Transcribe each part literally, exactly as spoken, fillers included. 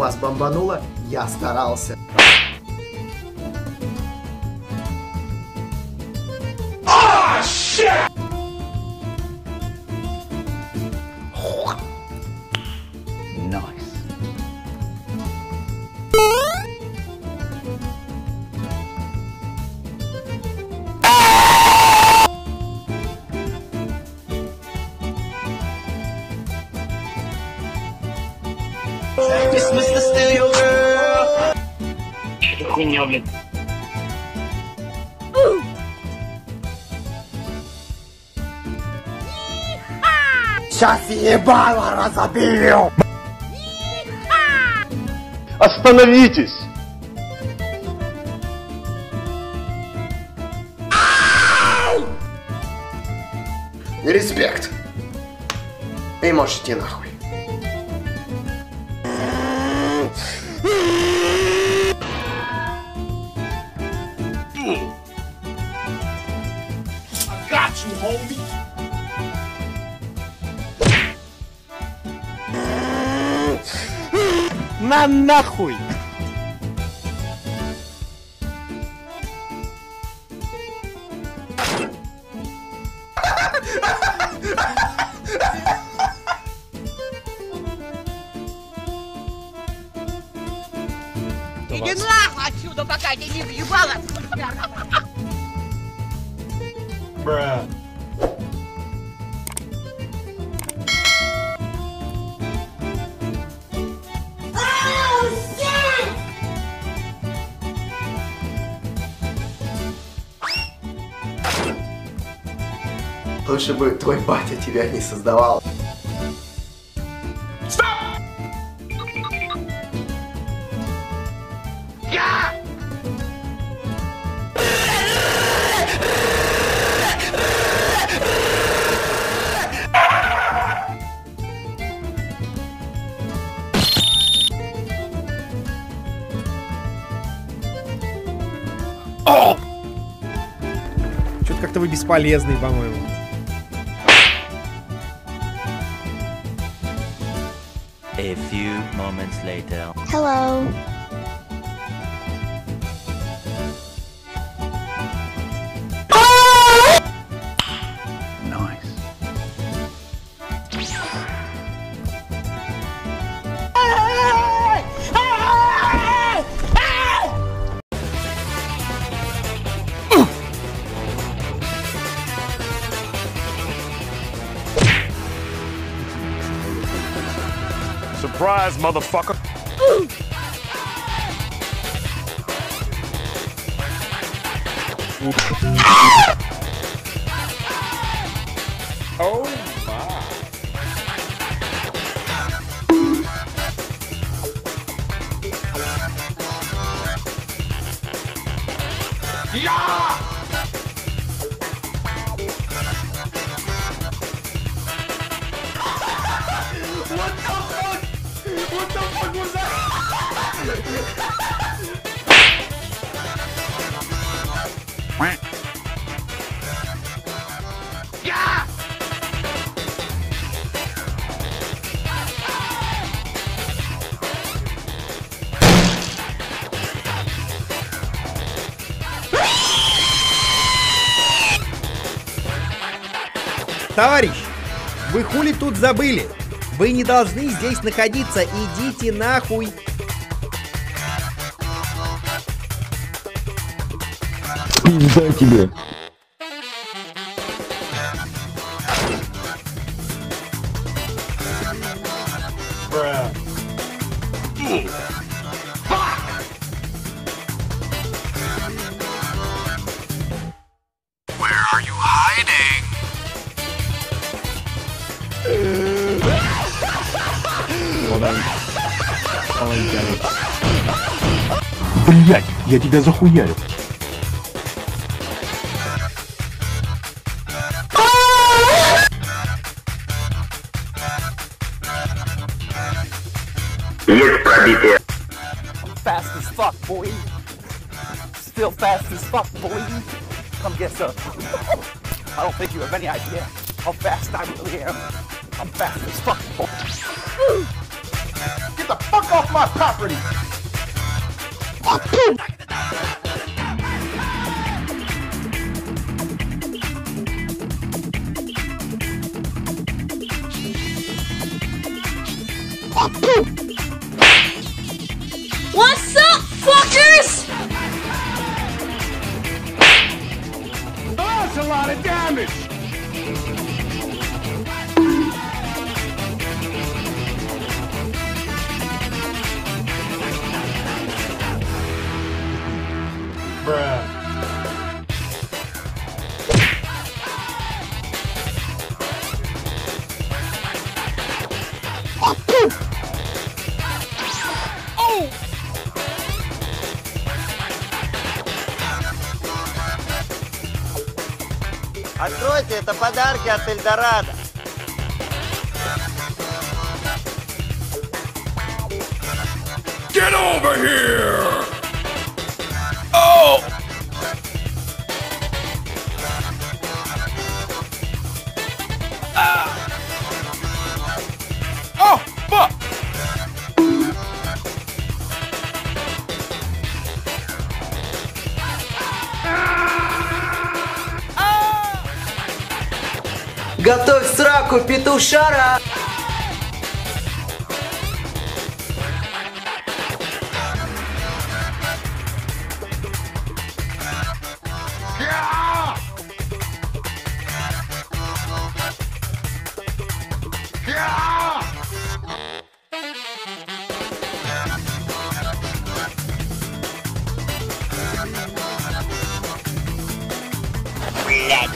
вас бомбануло, я старался. Oh, shit! Nice. Christmas to steal your girl. Что хуйня, блядь? Сейчас ебало разобью! Остановитесь! Респект! И можете нахуй. I got you, homie! На нахуй! Иди нахуй отсюда, пока ты не въебала! Бра! Лучше бы твой батя тебя не создавал. Стоп! Я! Чё-то как-то вы бесполезный, по-моему. A few moments later. Hello. Nice. Surprise, motherfucker! Oh my! Yeah! What the fuck? What the fuck was that? Yeah! Товарищ, вы хули тут забыли? Вы не должны здесь находиться, идите нахуй! Пизда тебе! Where are you hiding? Блять, я тебя захуярил. Есть пробитие. Fast as fuck, boy. Still fast as fuck, boy. Come get some. I don't think you have any idea how fast I really am. I'm fast as fuck, boy. Get the fuck. fuck off my property. Fuck you. Fuck you. What's up, fuckers? That's a lot of damage. Откройте, это подарки от Эльдорадо. Get over here! Oh! Ah! Oh, fuck! Готовь сраку, петушара! Блядь! Блядь!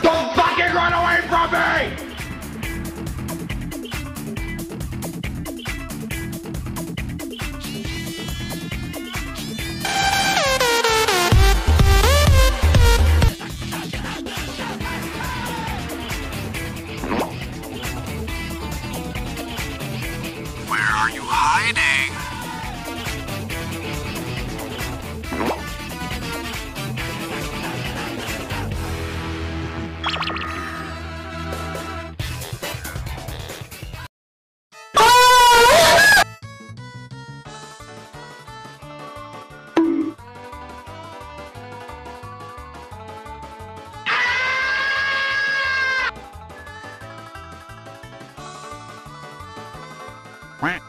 Don't fucking run away from me! Where are you hiding? Quack.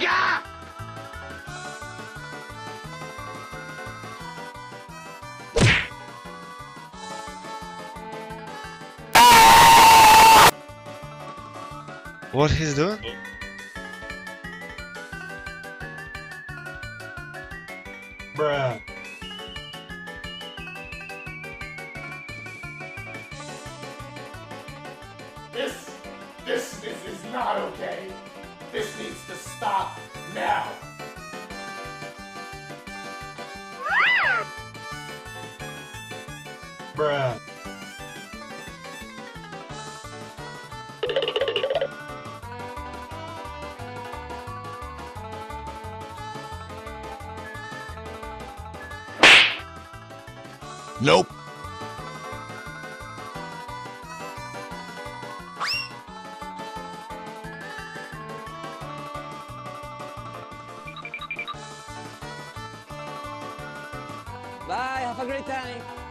Yeah! What he's doing? Bruh. This, this, this is not okay. This needs to stop now. Bruh. Nope. Bye, have a great time.